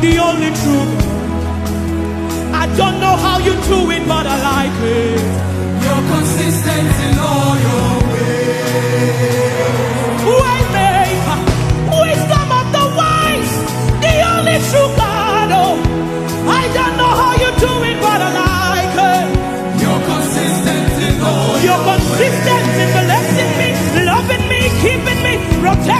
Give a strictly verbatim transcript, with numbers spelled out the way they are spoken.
the only truth. I don't know how you do it, but I like it. You're consistent in all your ways. Waymaker, wisdom of the wise, the only true God. Oh, I don't know how you do it, but I like it. You're consistent in all your ways. You're consistent in blessing me, loving me, keeping me, protecting me.